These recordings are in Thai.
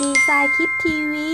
ดีไซน์คิดทีวี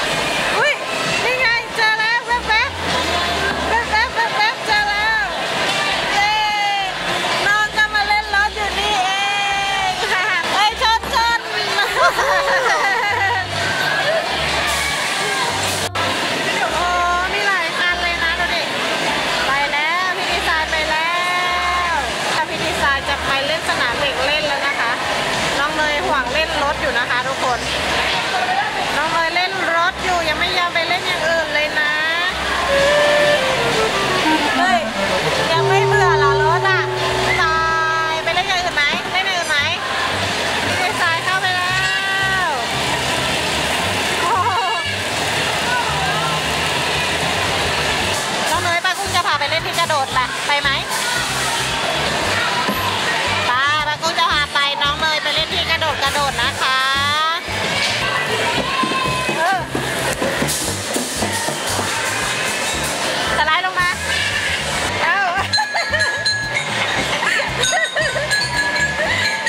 นะคะทุกคนน้องเอ๋ยเล่นรถอยู่ยังไม่ยอมไปเล่นอย่างอื่นเลยนะเฮ้ยยังไม่เบื่อเหรอรถอ่ะทรายไปเล่นอย่างอื่นไหมเล่นอย่างอื่นไหมพี่ทรายเข้าไปแล้วน้องเอ๋ยป้ากุ้งจะพาไปเล่นที่กระโดดป่ะไปไหมป้ากุ้งจะพาไปน้องเอ๋ยไปเล่นที่กระโดดนะคะสไลด์ลงมาเอ้าไปมากู้ขึ้นไปแล้ว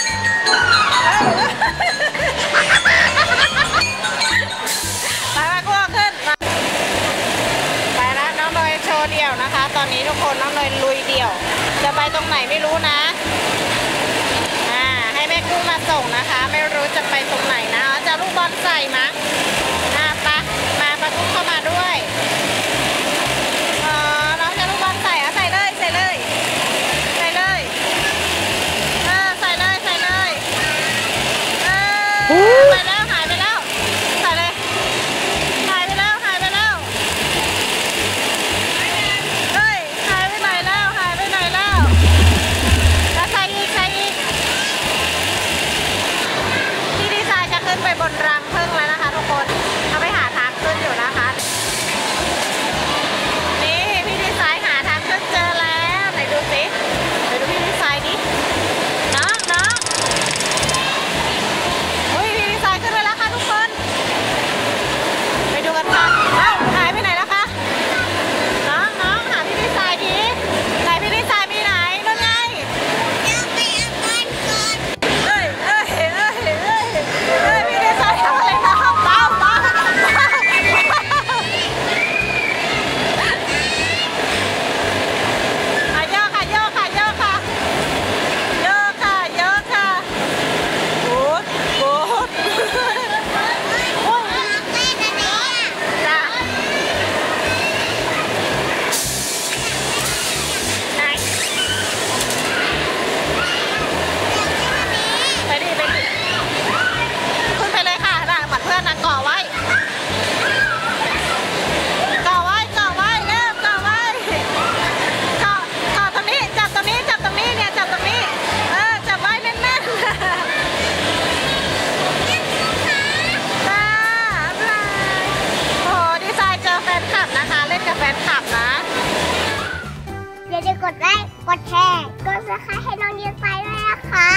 น้องเลยโชว์เดี่ยวนะคะตอนนี้ทุกคนน้องเลยลุยเดี่ยวจะไปตรงไหนไม่รู้นะมาส่งนะคะไม่รู้จะไปตรงไหนนะจะลูกบอลใส่มั้งปะมาปะกุ้งเข้ามาด้วยน้องจะลูกบอลใส่อ่ะใส่เลยใส่เลยไปแล้วหายไปแล้วใส่เลยหายไปแล้ว กดไลค์กดแชร์กดซับสไครบ์ให้น้องเดียนไปด้วยนะคะ